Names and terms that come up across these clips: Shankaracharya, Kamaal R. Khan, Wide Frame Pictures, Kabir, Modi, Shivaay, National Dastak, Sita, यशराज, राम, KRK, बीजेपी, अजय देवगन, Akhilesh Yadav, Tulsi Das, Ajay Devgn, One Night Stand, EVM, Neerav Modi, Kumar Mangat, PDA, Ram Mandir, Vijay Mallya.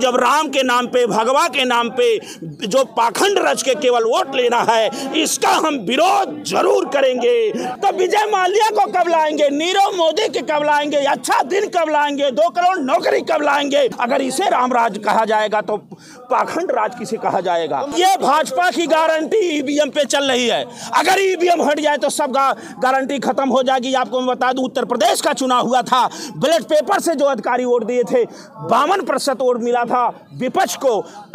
जब राम के नाम पे भगवा के नाम पे जो पाखंड रच के केवल वोट लेना है, इसका हम विरोध जरूर करेंगे। तो विजय माल्या को कब लाएंगे, नीरव मोदी के कब लाएंगे, अच्छा दिन कब लाएंगे, 2 करोड़ नौकरी कब लाएंगे। अगर इसे राम राज कहा जाएगा तो पाखंड राज किसे कहा जाएगा। ये भाजपा की गारंटी ईवीएम पे चल रही है। अगर ईवीएम हट जाए तो सब गारंटी खत्म हो जाएगी। आपको मैं बता दूं, उत्तर प्रदेश का चुनाव हुआ था, बैलेट पेपर से जो अधिकारी वोट दिए थे 52% वोट मिला था विपक्ष को,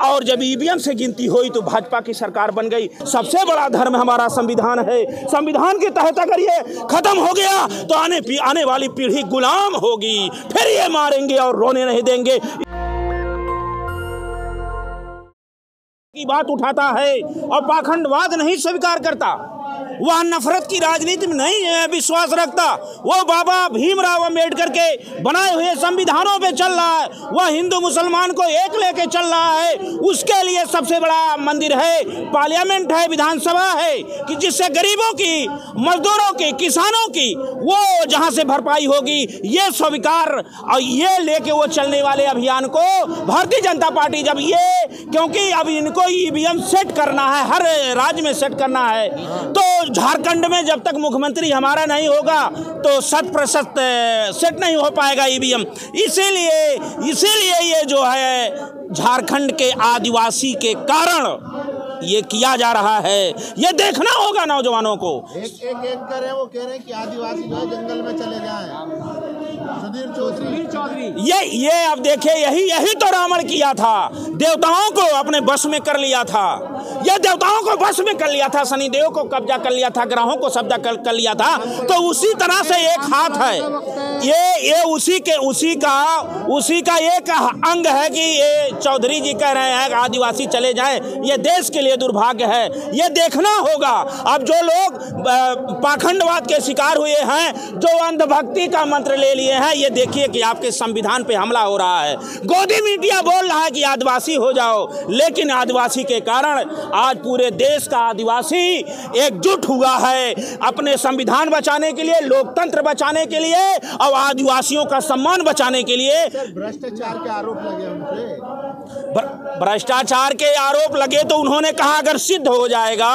और जब ईवीएम से गिनती हुई तो भाजपा की सरकार बन गई। सबसे बड़ा धर्म हमारा संविधान है। संविधान के तहत अगर ये खत्म हो गया तो आने वाली पीढ़ी गुलाम होगी। फिर ये मारेंगे और रोने नहीं देंगे की बात उठाता है और पाखंडवाद नहीं स्वीकार करता। वह नफरत की राजनीति में नहीं विश्वास रखता। वह बाबा भीमराव अम्बेडकर के बनाए हुए संविधानों पे चल रहा है। वह हिंदू मुसलमान को एक लेके चल रहा है। उसके लिए सबसे बड़ा मंदिर है, पार्लियामेंट है, विधानसभा है, कि जिससे गरीबों की, मजदूरों की, किसानों की वो जहाँ से भरपाई होगी। ये स्वीकार और ये लेके वो चलने वाले अभियान को भारतीय जनता पार्टी जब ये, क्योंकि अब इनको ईवीएम सेट करना है, हर राज्य में सेट करना है। तो झारखंड में जब तक मुख्यमंत्री हमारा नहीं होगा तो 100% सेट नहीं हो पाएगा ईवीएम। इसीलिए ये जो है झारखंड के आदिवासी के कारण ये किया जा रहा है। ये देखना होगा नौजवानों को। एक कर रहे, वो कह रहे हैं कि आदिवासी जो है जंगल में चले जाएं। ये अब देखिए, यही तो रावण किया था, देवताओं को अपने बस में कर लिया था। ये देवताओं को बस में कर लिया था, शनिदेव को कब्जा कर लिया था, ग्रहों को कब्जा कर लिया था। तो उसी तरह से एक हाथ है, ये उसी का एक अंग है कि ये चौधरी जी कह रहे हैं आदिवासी चले जाएं। ये देश के लिए दुर्भाग्य है। यह देखना होगा। अब जो लोग पाखंडवाद के शिकार हुए हैं, जो अंधभक्ति का मंत्र ले लिए हैं, ये देखिए कि आपके संविधान पे हमला हो रहा है। गोदी मीडिया बोल रहा है कि आदिवासी हो जाओ, लेकिन आदिवासी के कारण आज पूरे देश का आदिवासी एकजुट हुआ है अपने संविधान बचाने के लिए, लोकतंत्र बचाने के लिए और आदिवासियों का सम्मान बचाने के लिए। भ्रष्टाचार के आरोप लगे उनपे, भ्रष्टाचार के आरोप लगे तो उन्होंने कहा अगर सिद्ध हो जाएगा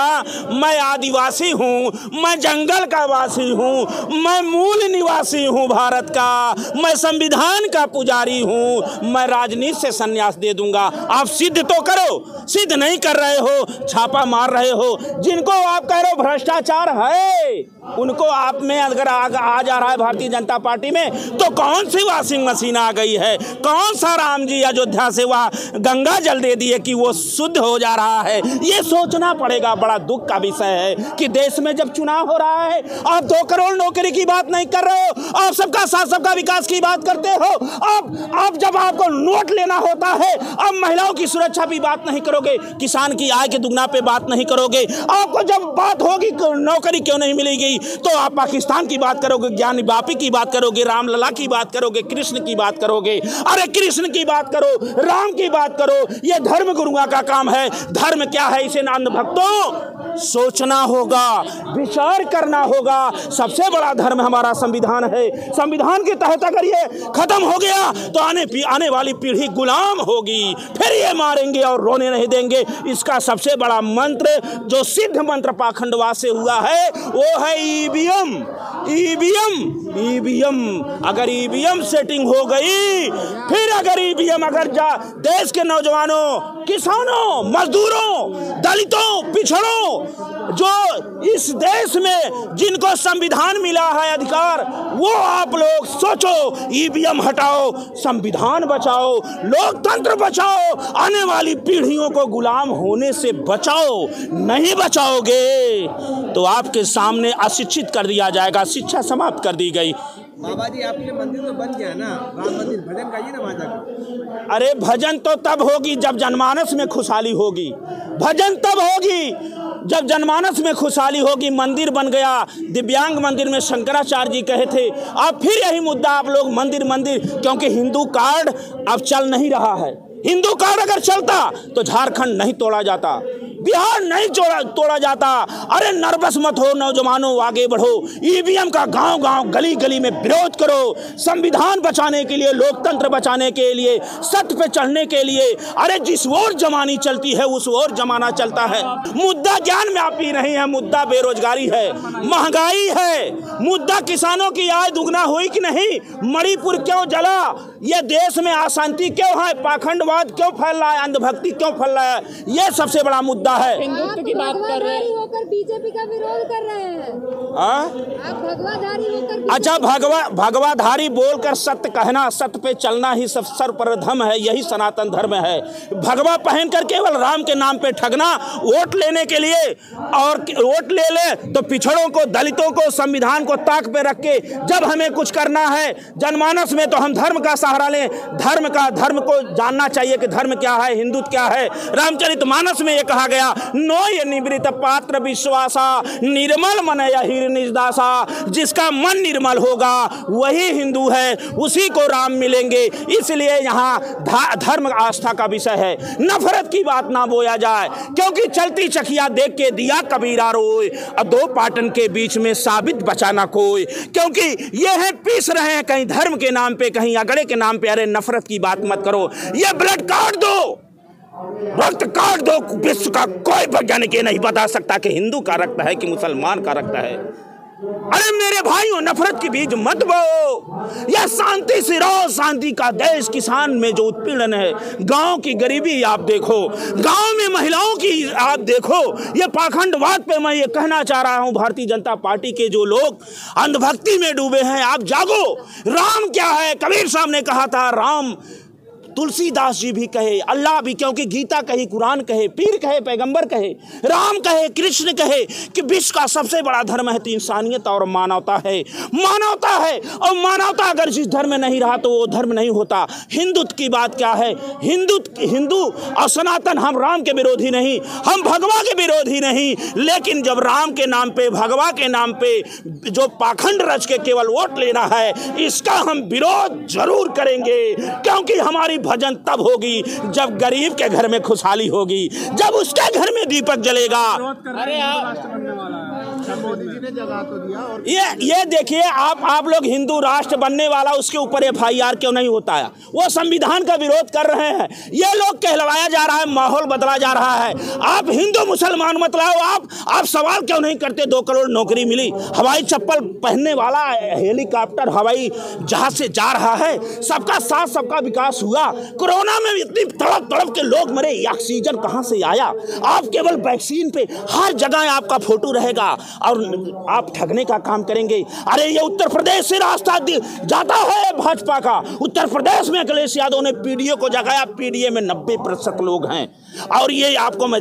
मैं आदिवासी हूं, मैं जंगल का वासी हूं, मैं मूल निवासी हूं भारत का, मैं संविधान का पुजारी हूं, मैं राजनीति से संन्यास दे दूंगा। आप सिद्ध तो करो, सिद्ध नहीं कर रहे हो, छापा मार रहे हो। जिनको आप कह रहे हो भ्रष्टाचार है, उनको आप में अगर आ जा रहा है भारतीय जनता पार्टी में, तो कौन सी वॉशिंग मशीन आ गई है, कौन सा राम जी अयोध्या से वह गंगा जल दे दिए कि वो शुद्ध हो जा रहा है। ये सोचना पड़ेगा। बड़ा दुख का विषय है कि देश में जब चुनाव हो रहा है, आप 2 करोड़ नौकरी की बात नहीं कर रहे हो, आप सबका साथ सबका विकास की बात करते हो। आप जब आपको नोट लेना होता है, आप महिलाओं की सुरक्षा की बात नहीं करोगे, किसान की आय के दुगना पे बात नहीं करोगे। आपको जब बात होगी नौकरी क्यों नहीं मिलेगी तो आप पाकिस्तान की बात करोगे, ज्ञानी बापी की बात करोगे, रामलला की बात करोगे, कृष्ण की बात करोगे। अरे कृष्ण की बात करो, राम की बात करो। यह धर्म गुरुओं का काम है। धर्म क्या है, इसे नंद भक्तों सोचना होगा, विचार करना होगा। सबसे बड़ा धर्म हमारा संविधान है। संविधान के तहत अगर ये खत्म हो गया तो आने वाली पीढ़ी गुलाम होगी। फिर ये मारेंगे और रोने नहीं देंगे। इसका सबसे बड़ा मंत्र, जो सिद्ध मंत्र पाखंडवाद से हुआ है, वो है ईवीएम। ईवीएम अगर ईवीएम सेटिंग हो गई, फिर अगर ईवीएम देश के नौजवानों, किसानों, मजदूरों, दलितों, पिछड़ों, जो इस देश में जिनको संविधान मिला है अधिकार, वो आप लोग सोचो। ईवीएम हटाओ, संविधान बचाओ, लोकतंत्र बचाओ, आने वाली पीढ़ियों को गुलाम होने से बचाओ। नहीं बचाओगे तो आपके सामने अशिक्षित कर दिया जाएगा। शिक्षा समाप्त कर दी गई। बाबा जी, आपके मंदिर तो बन गया ना, राम मंदिर, भजन गाइए ना माता। अरे भजन तो तब होगी जब जनमानस में खुशहाली होगी। भजन तब होगी जब जनमानस में खुशहाली होगी। मंदिर बन गया, दिव्यांग मंदिर में शंकराचार्य जी कहे थे। अब फिर यही मुद्दा, आप लोग मंदिर, क्योंकि हिंदू कार्ड अब चल नहीं रहा है। हिंदू कार्ड अगर चलता तो झारखंड नहीं तोड़ा जाता, बिहार नहीं तोड़ा जाता। अरे नर्वस मत हो नौजवानों, आगे बढ़ो। ईवीएम का गांव गांव गली गली में विरोध करो। संविधान बचाने के लिए, लोकतंत्र बचाने के लिए, सत्य पे चढ़ने के लिए। अरे जिस ओर जमानी चलती है उस ओर जमाना चलता है। मुद्दा ज्ञान में आप ही नहीं है, मुद्दा बेरोजगारी है, महंगाई है, मुद्दा किसानों की आय दुगना हुई कि नहीं, मणिपुर क्यों जला, यह देश में अशांति क्यों है, पाखंडवाद क्यों फैल रहा है, अंधभक्ति क्यों फैल रहा है, यह सबसे बड़ा मुद्दा है। हिंदुत्व की बात कर रहे हैं, होकर बीजेपी का विरोध कर रहे हैं। अच्छा, भगवाधारी बोलकर सत्य कहना, सत्य पे चलना ही सब सर्वप्रथम है, यही सनातन धर्म है। भगवा पहनकर केवल राम के नाम पे ठगना वोट लेने के लिए, और वोट ले ले तो पिछड़ों को, दलितों को, संविधान को ताक पे रख के जब हमें कुछ करना है जनमानस में तो हम धर्म का सहारा लें। धर्म को जानना चाहिए कि धर्म क्या है, हिंदुत्व क्या है। रामचरितमानस में ये कहा गया, नोय निवृत पात्र विश्वासा निर्मल मन यही निजदासा, जिसका मन निर्मल होगा वही हिंदू है, उसी को राम मिलेंगे। इसलिए यहाँ धर्म आस्था का विषय है। नफरत की बात ना बोया जाए, क्योंकि चलती चखिया देख के दिया कबीरा रोय, दो पाटन के बीच में साबित बचाना कोई, क्योंकि ये है पीस रहे हैं कहीं धर्म के नाम पे, कहीं अगड़े के नाम पे। अरे नफरत की बात मत करो, ये ब्लड काट दो, रक्त काट दो, विश्व का कोई वैज्ञानिक ये नहीं बता सकता कि हिंदू का रक्त है कि मुसलमान का रक्त है। अरे मेरे भाइयों, नफरत की बीज मत बो, यह शांति सिरो। शांति का देश, किसान में जो उत्पीड़न है, गांव की गरीबी आप देखो, गांव में महिलाओं की आप देखो, ये पाखंडवाद पे मैं ये कहना चाह रहा हूं, भारतीय जनता पार्टी के जो लोग अंधभक्ति में डूबे हैं, आप जागो। राम क्या है, कबीर साहब ने कहा था, राम तुलसीदास जी भी कहे, अल्लाह भी, क्योंकि गीता कहे, कुरान कहे, पीर कहे, पैगंबर कहे, राम कहे, कृष्ण कहे कि विश्व का सबसे बड़ा धर्म है तो इंसानियत और मानवता है, मानवता है। और मानवता अगर जिस धर्म में नहीं रहा तो वो धर्म नहीं होता। हिंदुत्व की बात क्या है, हिंदू और सनातन, हम राम के विरोधी नहीं, हम भगवा के विरोधी नहीं, लेकिन जब राम के नाम पर, भगवा के नाम पर जो पाखंड रच के केवल वोट लेना है, इसका हम विरोध जरूर करेंगे। क्योंकि हमारी भजन तब होगी जब गरीब के घर में खुशहाली होगी, जब उसके घर में दीपक जलेगा। अरे ये देखिए, आप लोग हिंदू राष्ट्र बनने वाला, उसके ऊपर FIR क्यों नहीं होता है? वो संविधान का विरोध कर रहे हैं, ये लोग कहलवाया जा रहा है, माहौल बदला जा रहा है। आप हिंदू मुसलमान मत लाओ, आप सवाल क्यों नहीं करते, 2 करोड़ नौकरी मिली, हवाई चप्पल पहनने वाला हेलीकॉप्टर हवाई जहाज से जा रहा है, सबका साथ सबका विकास हुआ। कोरोना में इतनी तड़प तड़प के लोग मरे, ऑक्सीजन कहाँ से आया? आप केवल वैक्सीन पे हर जगह आपका फोटो रहेगा और आप ठगने का काम करेंगे। अरे ये उत्तर प्रदेश से रास्ता जाता है भाजपा का, उत्तर प्रदेश में अखिलेश यादव ने PDA को जगाया, PDA में 90% लोग हैं। और ये आपको मैं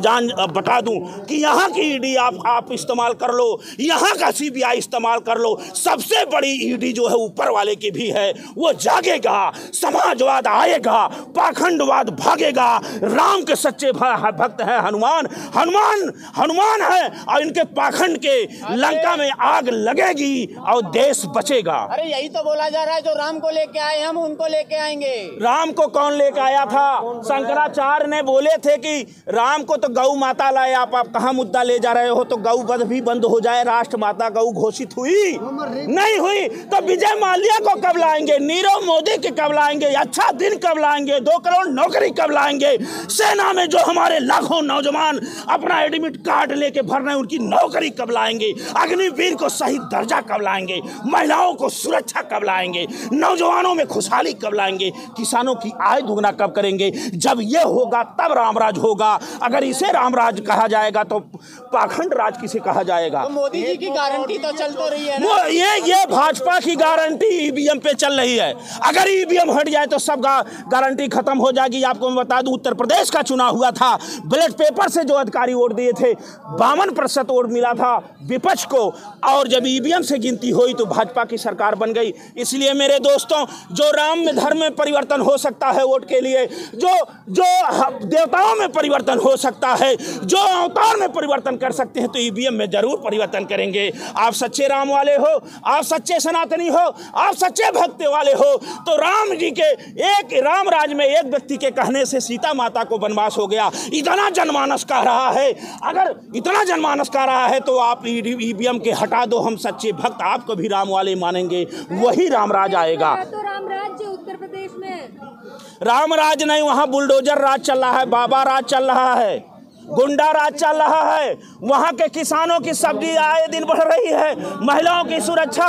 बता दूं कि यहाँ की ED आप इस्तेमाल कर लो, यहाँ का CBI इस्तेमाल कर लो, सबसे बड़ी ED जो है ऊपर वाले की भी है। वो जागेगा, समाजवाद आएगा, पाखंडवाद भागेगा। राम के सच्चे भक्त हैं हनुमान, हनुमान है, और इनके पाखंड के लंका में आग लगेगी और देश बचेगा। अरे यही तो बोला जा रहा है, जो राम को लेके आए हम उनको लेके आएंगे। राम को कौन लेके आया था? शंकराचार्य ने बोले थे कि राम को तो गौ माता लाए, आप कहाँ मुद्दा ले जा रहे हो? तो गौ वध भी बंद हो जाए, राष्ट्र माता गौ घोषित हुई नहीं हुई, तो विजय माल्या को कब लाएंगे, नीरव मोदी के कब लाएंगे, अच्छा दिन कब लाएंगे, 2 करोड़ नौकरी कब लाएंगे? सेना में जो हमारे लाखों नौजवान अपना एडमिट कार्ड लेके भर रहे हैं, उनकी नौकरी कब लाएंगे? अग्निवीर को सही दर्जा कब लाएंगे? महिलाओं को सुरक्षा कब लाएंगे? नौजवानों में खुशहाली कब लाएंगे? किसानों की आय दुगना कब करेंगे? जब ये होगा तब रामराज होगा। अगर इसे रामराज कहा जाएगा तो पाखंड राज किसे कहा जाएगा? तो मोदी जी की गारंटी तो चल तो रही है ना? ये भाजपा की गारंटी EVM पे चल रही है। अगर EVM हट जाए तो सब गारंटी खत्म हो जाएगी। आपको मैं बता दूं, उत्तर प्रदेश का चुनाव हुआ था, बैलेट पेपर से जो अधिकारी वोट दिए थे, 52% वोट मिला था विपक्ष को, और जब EVM से गिनती हुई तो भाजपा की सरकार बन गई। इसलिए मेरे दोस्तों, जो राम में धर्म में परिवर्तन हो सकता है वोट के लिए, जो देवताओं में परिवर्तन हो सकता है, जो अवतार में परिवर्तन कर सकते हैं, तो EVM में जरूर परिवर्तन करेंगे। आप सच्चे राम वाले हो, आप सच्चे सनातनी हो, आप सच्चे भक्त वाले हो, तो राम जी के एक राम राज में एक व्यक्ति के कहने से से सीता माता को वनवास हो गया। इतना जनमानस कह रहा है, अगर इतना जनमानस कह रहा है तो आप ईवीएम के हटा दो, हम सच्चे भक्त आपको भी राम वाले मानेंगे, वही रामराज आएगा। तो रामराज उत्तर प्रदेश में रामराज नहीं, वहाँ बुलडोजर राज चल रहा है, बाबा राज चल रहा है, गुंडा राज चल रहा है। वहाँ के किसानों की सब्जी आए दिन बढ़ रही है, महिलाओं की सुरक्षा,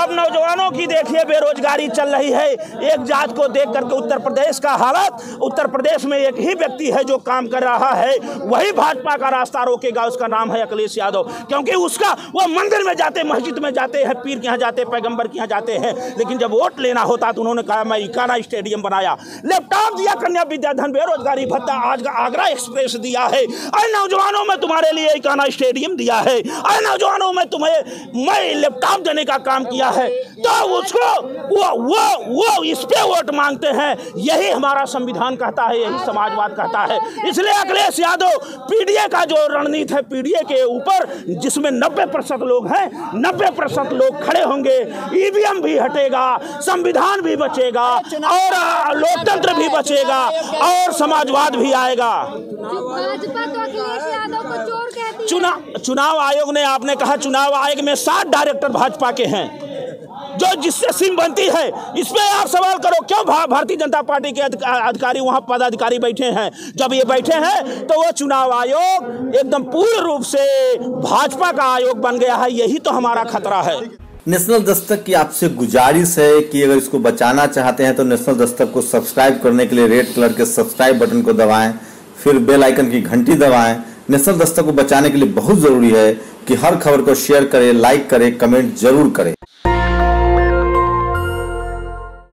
अब नौजवानों की देखिए बेरोजगारी चल रही है। एक जात को देख करके उत्तर प्रदेश का हालत, उत्तर प्रदेश में एक ही व्यक्ति है जो काम कर रहा है, वही भाजपा का रास्ता रोकेगा, उसका नाम है अखिलेश यादव। क्योंकि उसका वो मंदिर में जाते, मस्जिद में जाते हैं, पीर के यहाँ जाते, पैगम्बर के यहाँ जाते हैं, लेकिन जब वोट लेना होता तो उन्होंने कहा मैं इकाना स्टेडियम बनाया, लैपटॉप दिया, कन्या विद्याधन, बेरोजगारी भत्ता, आज आगरा एक्सप्रेस दिया है, अरे नौजवानों में तुम्हारे लिए एक आना स्टेडियम दिया है, अरे नौजवानों में तुम्हें मैं लैपटॉप देने का काम किया है, तो उसको वो इस पे वोट मांगते हैं। यही हमारा संविधान कहता है, यही समाजवाद कहता है। इसलिए अखिलेश यादव पीडीए का जो रणनीति है, पीडीए के ऊपर जिसमें 90% लोग हैं, 90% लोग खड़े होंगे, ईवीएम भी हटेगा, संविधान भी बचेगा और लोकतंत्र भी बचेगा और समाजवाद भी आएगा। तो अखिलेश यादव को चोर कहती है। चुनाव आयोग ने, आपने कहा चुनाव आयोग में 7 डायरेक्टर भाजपा के हैं जो जिससे सिम बनती है, इस पे आप सवाल करो, क्यों भारतीय जनता पार्टी के अधिकारी वहाँ पदाधिकारी बैठे हैं? जब ये बैठे हैं तो वो चुनाव आयोग एकदम पूर्ण रूप से भाजपा का आयोग बन गया है, यही तो हमारा खतरा है। नेशनल दस्तक की आपसे गुजारिश है कि अगर इसको बचाना चाहते हैं तो नेशनल दस्तक को सब्सक्राइब करने के लिए रेड कलर के सब्सक्राइब बटन को दबाएं, फिर बेल आइकन की घंटी दबाएं। नेशनल दस्तक को बचाने के लिए बहुत जरूरी है कि हर खबर को शेयर करें, लाइक करें, कमेंट जरूर करें।